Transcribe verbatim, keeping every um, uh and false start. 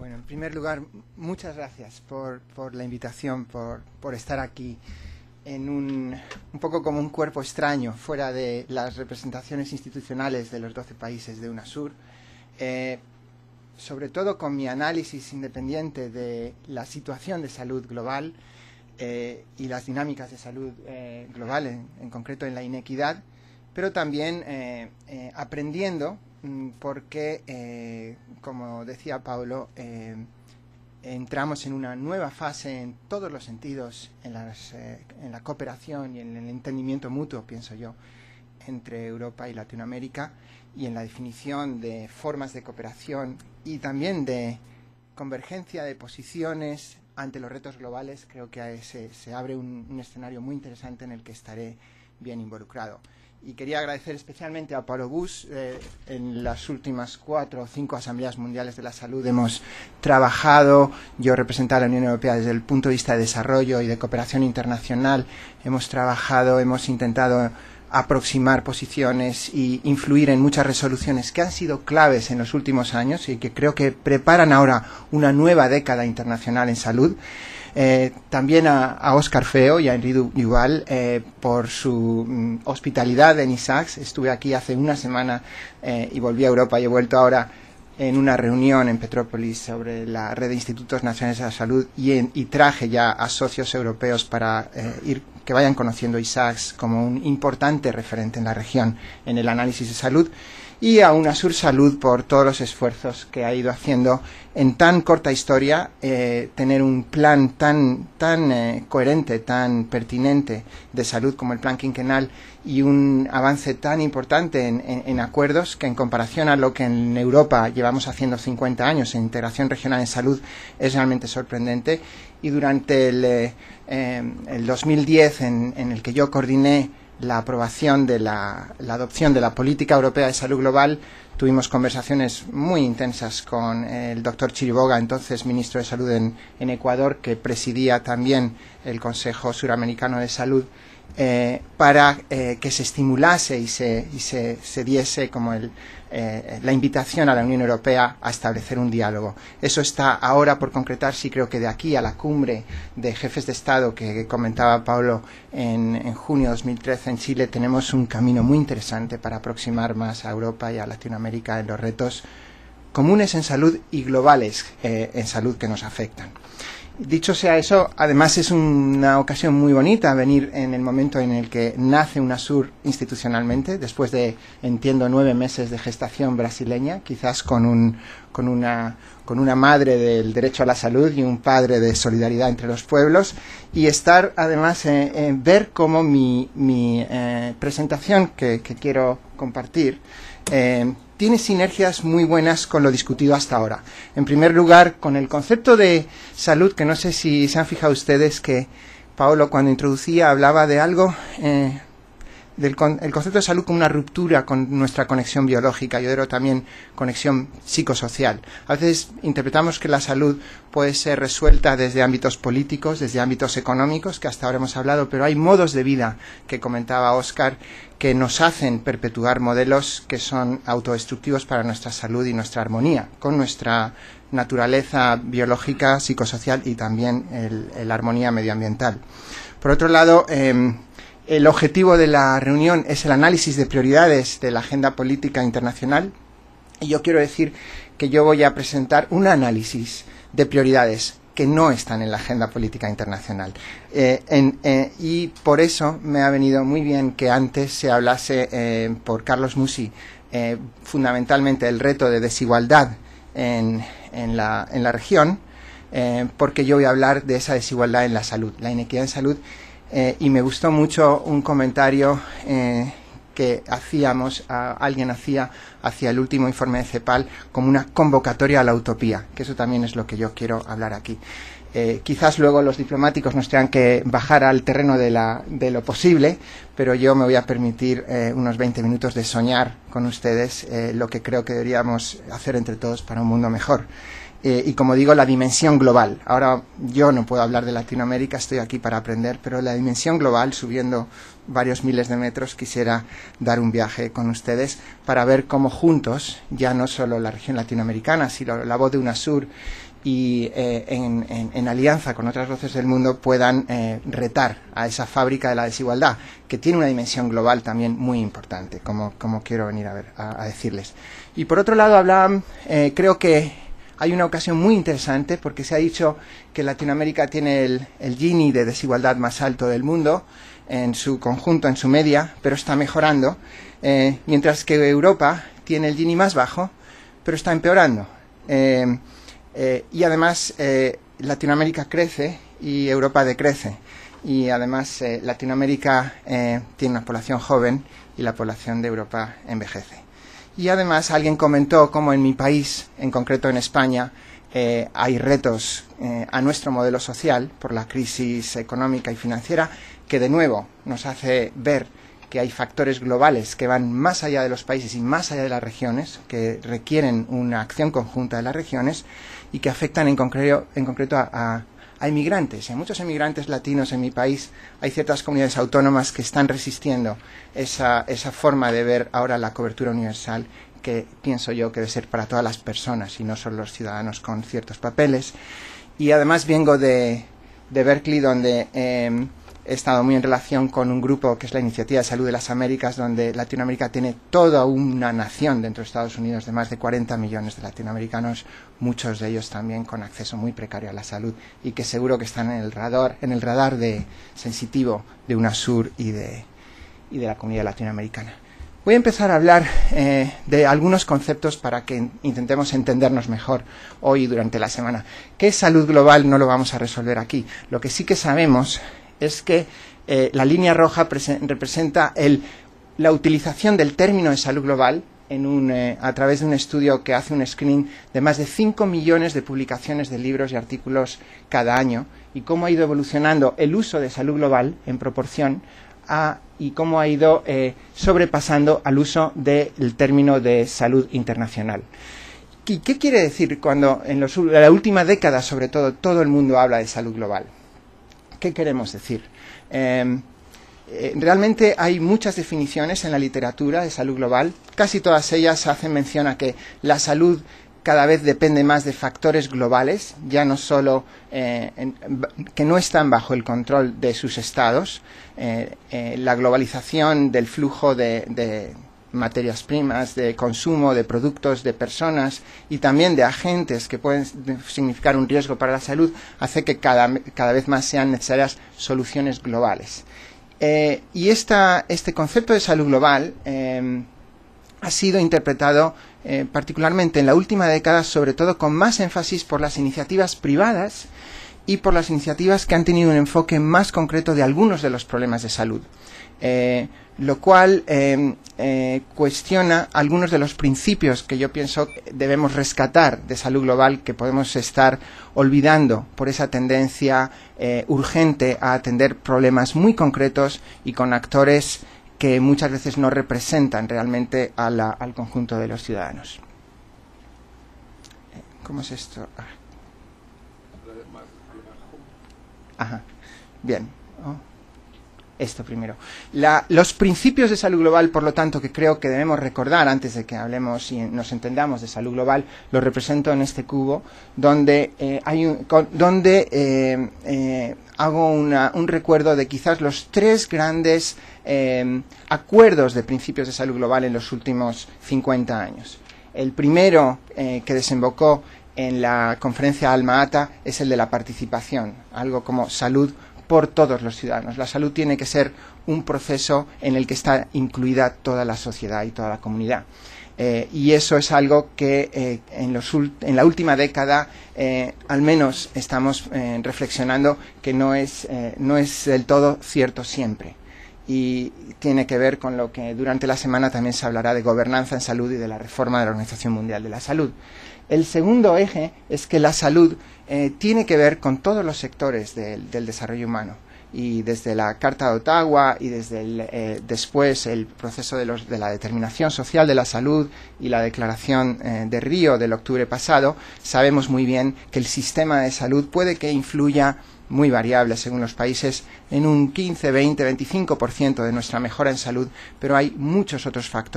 Bueno, en primer lugar, muchas gracias por, por la invitación, por, por estar aquí en un, un poco como un cuerpo extraño, fuera de las representaciones institucionales de los doce países de UNASUR, eh, sobre todo con mi análisis independiente de la situación de salud global eh, y las dinámicas de salud eh, global, en, en concreto en la inequidad, pero también eh, eh, aprendiendo porque, eh, como decía Paulo, eh, entramos en una nueva fase en todos los sentidos, en, las, eh, en la cooperación y en el entendimiento mutuo, pienso yo, entre Europa y Latinoamérica, y en la definición de formas de cooperación y también de convergencia de posiciones ante los retos globales. Creo que se, se abre un, un escenario muy interesante en el que estaré bien involucrado. Y quería agradecer especialmente a Paulo Buss. Eh, en las últimas cuatro o cinco asambleas mundiales de la salud hemos trabajado, yo representé a la Unión Europea desde el punto de vista de desarrollo y de cooperación internacional, hemos trabajado, hemos intentado aproximar posiciones e influir en muchas resoluciones que han sido claves en los últimos años y que creo que preparan ahora una nueva década internacional en salud. Eh, también a, a Oscar Feo y a Enrique Duval eh, por su mm, hospitalidad en I S A G S. Estuve aquí hace una semana eh, y volví a Europa y he vuelto ahora en una reunión en Petrópolis sobre la red de institutos nacionales de la salud y, en, y traje ya a socios europeos para eh, ir, que vayan conociendo I S A G S como un importante referente en la región en el análisis de salud, y a UNASURSALUD por todos los esfuerzos que ha ido haciendo en tan corta historia, eh, tener un plan tan, tan eh, coherente, tan pertinente de salud como el plan quinquenal, y un avance tan importante en, en, en acuerdos que, en comparación a lo que en Europa llevamos haciendo cincuenta años en integración regional en salud, es realmente sorprendente. Y durante el, eh, el dos mil diez, en, en el que yo coordiné la aprobación de la, la adopción de la Política Europea de Salud Global, tuvimos conversaciones muy intensas con el doctor Chiriboga, entonces ministro de Salud en, en Ecuador, que presidía también el Consejo Suramericano de Salud, eh, para eh, que se estimulase y se, y se, se diese como el, eh, la invitación a la Unión Europea a establecer un diálogo. Eso está ahora por concretarse, y creo que de aquí a la cumbre de jefes de Estado que comentaba Paulo en, en junio de dos mil trece en Chile, tenemos un camino muy interesante para aproximar más a Europa y a Latinoamérica en los retos comunes en salud y globales eh, en salud que nos afectan. Dicho sea eso, además es una ocasión muy bonita venir en el momento en el que nace UNASUR institucionalmente, después de, entiendo, nueve meses de gestación brasileña, quizás con, un, con, una, con una madre del derecho a la salud y un padre de solidaridad entre los pueblos, y estar además, eh, eh, ver cómo mi, mi eh, presentación que, que quiero compartir eh, tiene sinergias muy buenas con lo discutido hasta ahora. En primer lugar, con el concepto de salud, que no sé si se han fijado ustedes que Paulo, cuando introducía, hablaba de algo, eh, del con, el concepto de salud como una ruptura con nuestra conexión biológica, yo creo también conexión psicosocial. A veces interpretamos que la salud puede ser resuelta desde ámbitos políticos, desde ámbitos económicos, que hasta ahora hemos hablado, pero hay modos de vida, que comentaba Oscar, que nos hacen perpetuar modelos que son autodestructivos para nuestra salud y nuestra armonía con nuestra naturaleza biológica, psicosocial y también la armonía medioambiental. Por otro lado, eh, el objetivo de la reunión es el análisis de prioridades de la agenda política internacional, y yo quiero decir que yo voy a presentar un análisis de prioridades que no están en la agenda política internacional. Eh, en, eh, y por eso me ha venido muy bien que antes se hablase eh, por Carlos Mussi eh, fundamentalmente del reto de desigualdad en, en, la, en la región, eh, porque yo voy a hablar de esa desigualdad en la salud, la inequidad en salud, eh, y me gustó mucho un comentario eh, que hacíamos, a, alguien hacía hacia el último informe de CEPAL como una convocatoria a la utopía, que eso también es lo que yo quiero hablar aquí. Eh, quizás luego los diplomáticos nos tengan que bajar al terreno de, la, de lo posible, pero yo me voy a permitir eh, unos veinte minutos de soñar con ustedes eh, lo que creo que deberíamos hacer entre todos para un mundo mejor. Eh, y como digo, la dimensión global. Ahora yo no puedo hablar de Latinoamérica, estoy aquí para aprender, pero la dimensión global, subiendo varios miles de metros, quisiera dar un viaje con ustedes para ver cómo juntos, ya no solo la región latinoamericana, sino la voz de UNASUR y eh, en, en, en alianza con otras voces del mundo puedan eh, retar a esa fábrica de la desigualdad, que tiene una dimensión global también muy importante, como, como quiero venir a, ver, a, a decirles. Y por otro lado, hablaban, eh, creo que hay una ocasión muy interesante, porque se ha dicho que Latinoamérica tiene el, el Gini de desigualdad más alto del mundo, en su conjunto, en su media, pero está mejorando, eh, mientras que Europa tiene el Gini más bajo, pero está empeorando. Eh, Eh, y además eh, Latinoamérica crece y Europa decrece, y además eh, Latinoamérica eh, tiene una población joven y la población de Europa envejece. Y además alguien comentó cómo en mi país, en concreto en España, eh, hay retos eh, a nuestro modelo social por la crisis económica y financiera, que de nuevo nos hace ver que hay factores globales que van más allá de los países y más allá de las regiones, que requieren una acción conjunta de las regiones y que afectan en concreto, en concreto a, a, a emigrantes. Hay muchos emigrantes latinos en mi país, hay ciertas comunidades autónomas que están resistiendo esa, esa forma de ver ahora la cobertura universal, que pienso yo que debe ser para todas las personas y no solo los ciudadanos con ciertos papeles. Y además vengo de, de Berkeley, donde Eh, he estado muy en relación con un grupo que es la Iniciativa de Salud de las Américas, donde Latinoamérica tiene toda una nación dentro de Estados Unidos de más de cuarenta millones de latinoamericanos, muchos de ellos también con acceso muy precario a la salud, y que seguro que están en el radar, en el radar de sensitivo de UNASUR y de, y de la comunidad latinoamericana. Voy a empezar a hablar eh, de algunos conceptos para que intentemos entendernos mejor hoy y durante la semana. ¿Qué es salud global? No lo vamos a resolver aquí. Lo que sí que sabemos es que eh, la línea roja representa el, la utilización del término de salud global en un, eh, a través de un estudio que hace un screening de más de cinco millones de publicaciones de libros y artículos cada año, y cómo ha ido evolucionando el uso de salud global en proporción a, y cómo ha ido eh, sobrepasando al uso del término de salud internacional. ¿Y qué quiere decir cuando en, los, en la última década, sobre todo, todo el mundo habla de salud global? ¿Qué queremos decir? Eh, realmente hay muchas definiciones en la literatura de salud global. Casi todas ellas hacen mención a que la salud cada vez depende más de factores globales, ya no solo eh, en, que no están bajo el control de sus estados. Eh, eh, la globalización del flujo de, de materias primas, de consumo, de productos, de personas y también de agentes que pueden significar un riesgo para la salud, hace que cada, cada vez más sean necesarias soluciones globales. Eh, y esta, este concepto de salud global eh, ha sido interpretado eh, particularmente en la última década, sobre todo con más énfasis por las iniciativas privadas y por las iniciativas que han tenido un enfoque más concreto de algunos de los problemas de salud. Eh, lo cual eh, eh, cuestiona algunos de los principios que yo pienso que debemos rescatar de salud global, que podemos estar olvidando por esa tendencia eh, urgente a atender problemas muy concretos y con actores que muchas veces no representan realmente a la, al conjunto de los ciudadanos. ¿Cómo es esto? Ajá. Bien. Oh. Esto primero. La, los principios de salud global, por lo tanto, que creo que debemos recordar antes de que hablemos y nos entendamos de salud global, los represento en este cubo, donde, eh, hay un, con, donde eh, eh, hago una, un recuerdo de quizás los tres grandes eh, acuerdos de principios de salud global en los últimos cincuenta años. El primero eh, que desembocó en la conferencia Alma-Ata es el de la participación, algo como salud por todos los ciudadanos. La salud tiene que ser un proceso en el que está incluida toda la sociedad y toda la comunidad. Eh, y eso es algo que eh, en, los, en la última década eh, al menos estamos eh, reflexionando que no es, eh, no es del todo cierto siempre. Y tiene que ver con lo que durante la semana también se hablará de gobernanza en salud y de la reforma de la Organización Mundial de la Salud. El segundo eje es que la salud eh, tiene que ver con todos los sectores de, del desarrollo humano, y desde la Carta de Ottawa y desde el, eh, después el proceso de, los, de la determinación social de la salud y la declaración eh, de Río del octubre pasado, sabemos muy bien que el sistema de salud puede que influya muy variable según los países en un quince, veinte, veinticinco por ciento de nuestra mejora en salud, pero hay muchos otros factores